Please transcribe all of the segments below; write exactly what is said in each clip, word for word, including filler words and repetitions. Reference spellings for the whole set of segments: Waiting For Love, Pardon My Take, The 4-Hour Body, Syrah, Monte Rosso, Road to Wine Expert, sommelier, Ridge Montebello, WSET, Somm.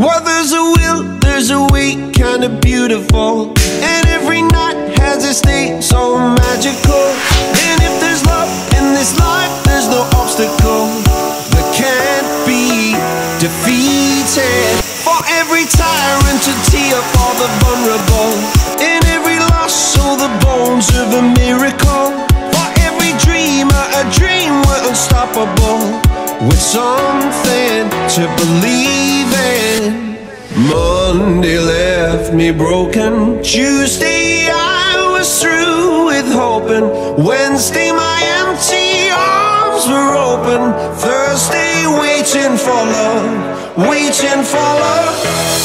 Well, there's a will, there's a way, kinda beautiful, and every night has a state so magical. And if there's love in this life, there's no obstacle that can't be defeated. For every tyrant to tear for the vulnerable, in every loss so the bones of a miracle. For every dreamer a dream were unstoppable, with something to believe in. Monday left me broken, Tuesday I was through with hoping, Wednesday my empty arms were open, Thursday waiting for love, waiting for love.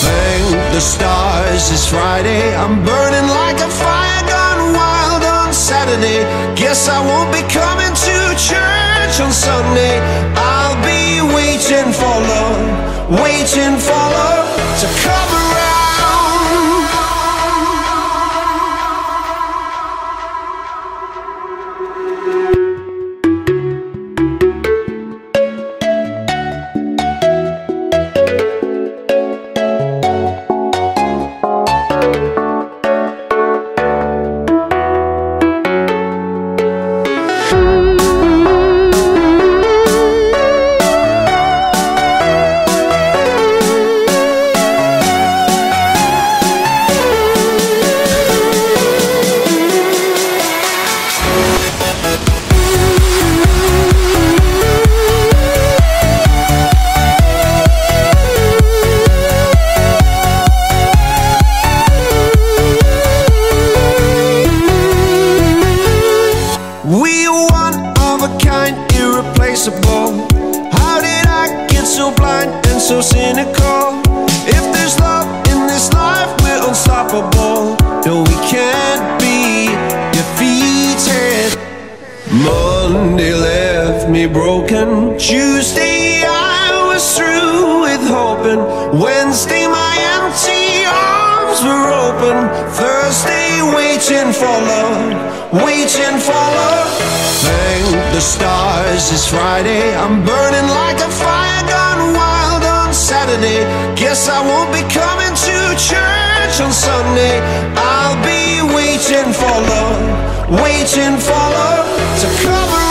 Thank the stars it's Friday, I'm burning like a fire gone wild on Saturday. Guess I won't be coming to church on Sunday. I waiting for love, waiting for love to come so cynical. If there's love in this life, we're unstoppable. No, we can't be defeated. Monday left me broken, Tuesday I was through with hoping, Wednesday my empty arms were open, Thursday waiting for love, waiting for love. Thank the stars it's Friday, I'm burning like a fire gone wild Saturday. Guess I won't be coming to church on Sunday. I'll be waiting for love, waiting for love to cover